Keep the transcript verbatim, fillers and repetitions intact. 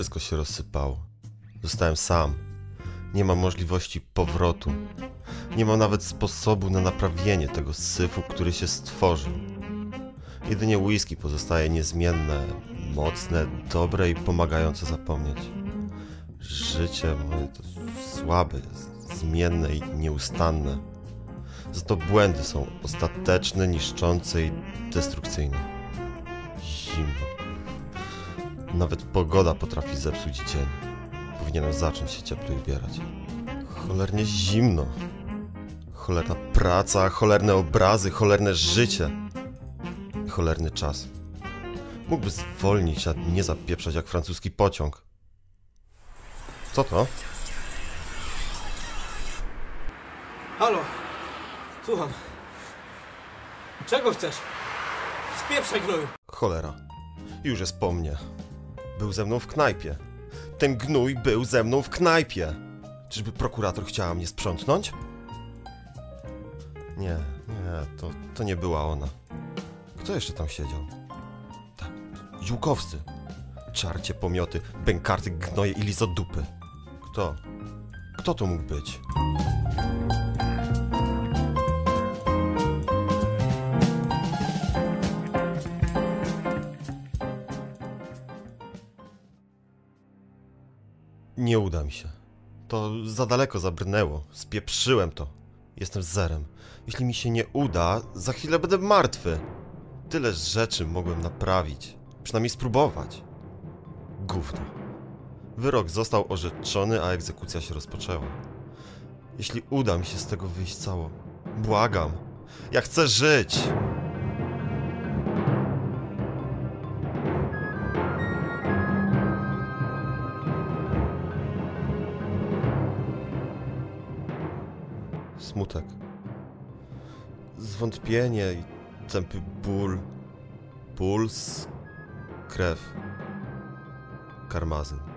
Wszystko się rozsypało. Zostałem sam. Nie mam możliwości powrotu. Nie mam nawet sposobu na naprawienie tego syfu, który się stworzył. Jedynie whisky pozostaje niezmienne, mocne, dobre i pomagające zapomnieć. Życie moje to słabe, zmienne i nieustanne. Za to błędy są ostateczne, niszczące i destrukcyjne. Zimno. Nawet pogoda potrafi zepsuć dzień. Powinienem zacząć się cieplej ubierać. Cholernie zimno. Cholerna praca, cholerne obrazy, cholerne życie. Cholerny czas. Mógłby zwolnić, a nie zapieprzać jak francuski pociąg. Co to? Halo. Słucham. Czego chcesz? Spieprzaj, gnoju. Cholera. Już jest po mnie. Był ze mną w knajpie. Ten gnój był ze mną w knajpie. Czyżby prokurator chciała mnie sprzątnąć? Nie, nie, to, to nie była ona. Kto jeszcze tam siedział? Tak, Ziółkowscy. Czarcie pomioty, bękarty, gnoje i lizodupy. Kto? Kto to mógł być? Nie uda mi się. To za daleko zabrnęło. Spieprzyłem to. Jestem zerem. Jeśli mi się nie uda, za chwilę będę martwy. Tyle rzeczy mogłem naprawić. Przynajmniej spróbować. Gówno. Wyrok został orzeczony, a egzekucja się rozpoczęła. Jeśli uda mi się z tego wyjść cało, błagam. Ja chcę żyć! Smutek, zwątpienie i tępy ból, puls, krew, karmazyn.